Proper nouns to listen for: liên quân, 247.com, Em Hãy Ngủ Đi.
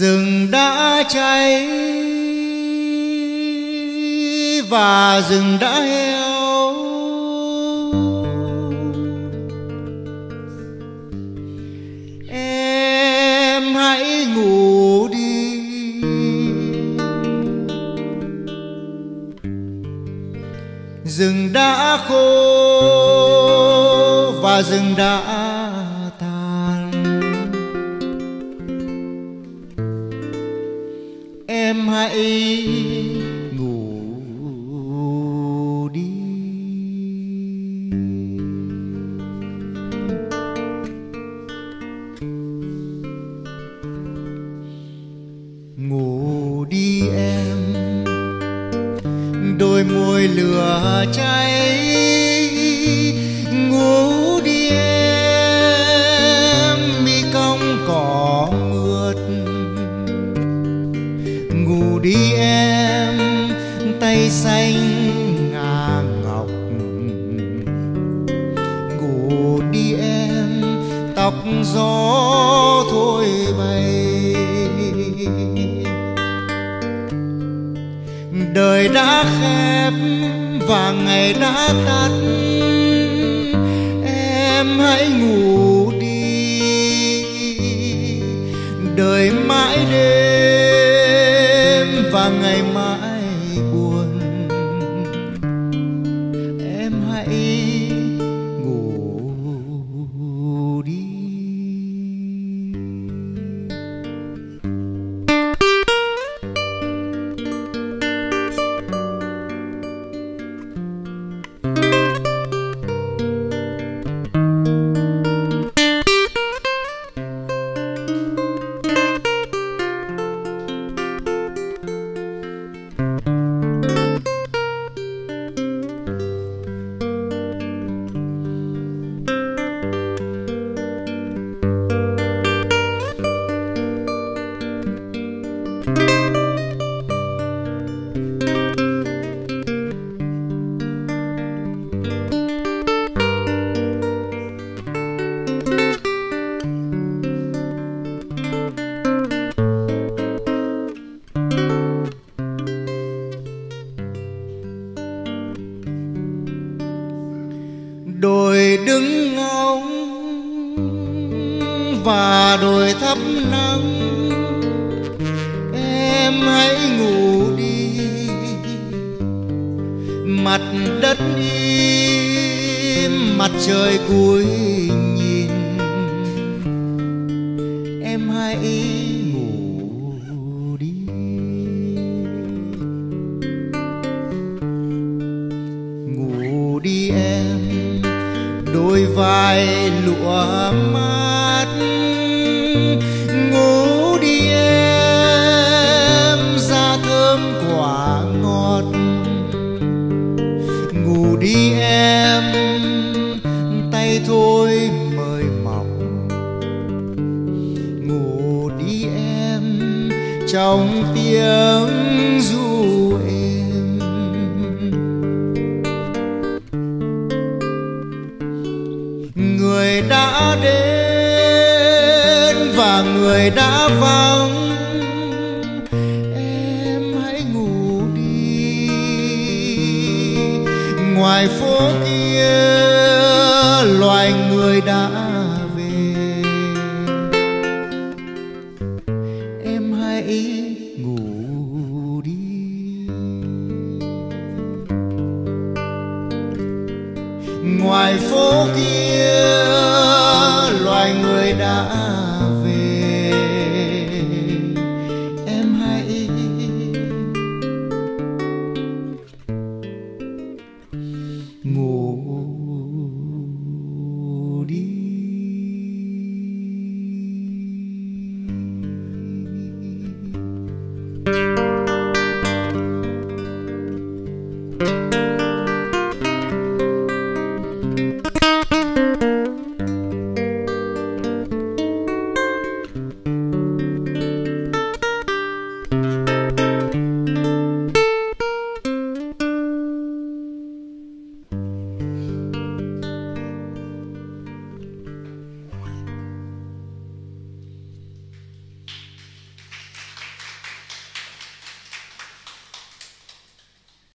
Rừng đã cháy và rừng đã héo, em hãy ngủ đi. Rừng đã khô và rừng đã tàn, em hãy ngủ đi. Ngủ đi em, đôi môi lửa cháy. Ngủ đi em, mi cong cỏ mướt. Ngủ đi em, tay xanh ngà ngọc. Ngủ đi em, tóc gió thôi bay. Đời đã khép và ngày đã tắt, em hãy ngủ đi. Đời mãi đêm và ngày mãi buồn, em hãy ngủ đi. Đồi đứng ngóng và đồi thắp nắng, em hãy ngủ đi. Mặt đất im, mặt trời cúi nhìn, em hãy ngủ đi. Ngủ đi em, đôi vai lụa mát. Ngủ đi em, da thơm quả ngọt. Ngủ đi em, tay thôi mời mỏng. Ngủ đi em, trong tiếng ru êm. Người đã đến và người đã vắng, em hãy ngủ đi. Ngoài phố kia loài người đã về, em hãy ngủ đi. Ngoài phố kia loài người đã về, em hãy ngủ.